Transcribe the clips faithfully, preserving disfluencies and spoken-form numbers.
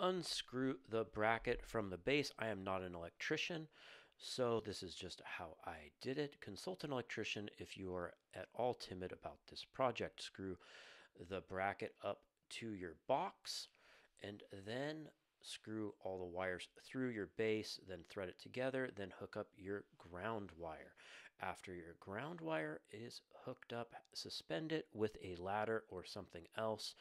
unscrew the bracket from the base. I am not an electrician, so this is just how I did it. Consult an electrician if you are at all timid about this project. Screw the bracket up to your box and then screw all the wires through your base, then thread it together, then hook up your ground wire. After your ground wire is hooked up, suspend it with a ladder or something else,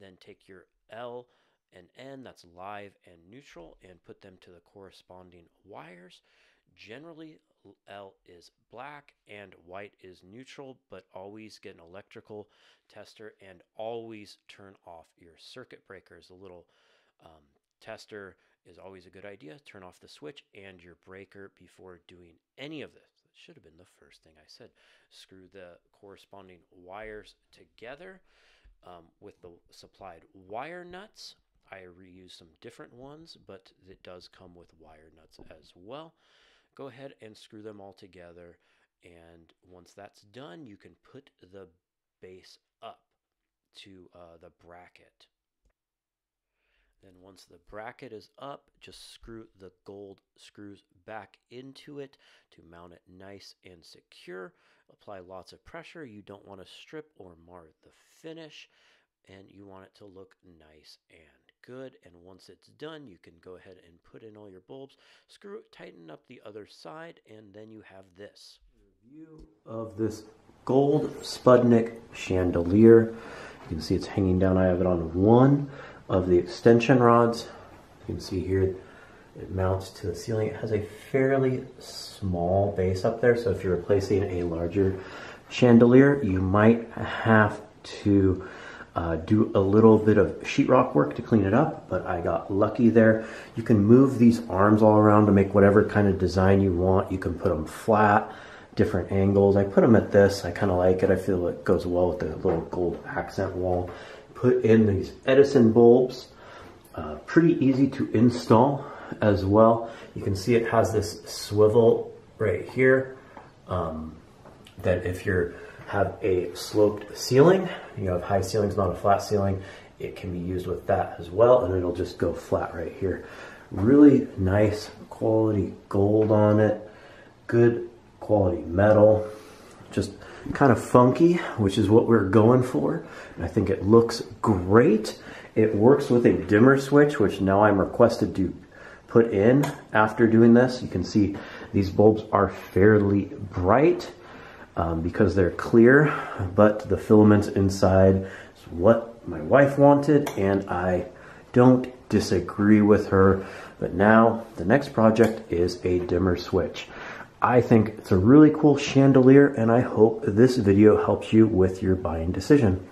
then take your L and N, that's live and neutral, and put them to the corresponding wires. Generally, L is black and white is neutral, but always get an electrical tester and always turn off your circuit breakers. A little um, tester is always a good idea. Turn off the switch and your breaker before doing any of this. That should have been the first thing I said. Screw the corresponding wires together um, with the supplied wire nuts. I reuse some different ones, but it does come with wire nuts as well. Go ahead and screw them all together, and once that's done, you can put the base up to uh, the bracket. Then once the bracket is up, just screw the gold screws back into it to mount it nice and secure. Apply lots of pressure. You don't want to strip or mar the finish, and you want it to look nice and good. And once it's done, you can go ahead and put in all your bulbs, screw, tighten up the other side, and then you have this. Review of this gold Sputnik chandelier. You can see it's hanging down. I have it on one of the extension rods. You can see here it mounts to the ceiling. It has a fairly small base up there, so if you're replacing a larger chandelier, you might have to uh, do a little bit of sheetrock work to clean it up, but I got lucky there. You can move these arms all around to make whatever kind of design you want. You can put them flat, different angles. I put them at this. I kind of like it. I feel it goes well with the little gold accent wall. Put in these Edison bulbs, uh, pretty easy to install as well. You can see it has this swivel right here, um, that if you have a sloped ceiling, you have high ceilings, not a flat ceiling, it can be used with that as well, and it'll just go flat right here. Really nice quality gold on it, good quality metal, just kind of funky, which is what we're going for. And I think it looks great. It works with a dimmer switch, which now I'm requested to put in after doing this. You can see these bulbs are fairly bright um, because they're clear, but the filaments inside is what my wife wanted, and I don't disagree with her. But now the next project is a dimmer switch. I think it's a really cool chandelier, and I hope this video helps you with your buying decision.